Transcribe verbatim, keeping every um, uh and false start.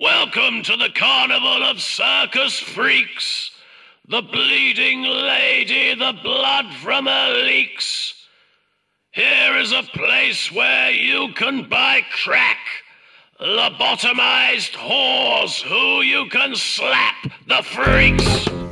Welcome to the Carnival of Circus Freaks, the bleeding lady, the blood from her leaks. Here is a place where you can buy crack, lobotomized whores who you can slap, the freaks.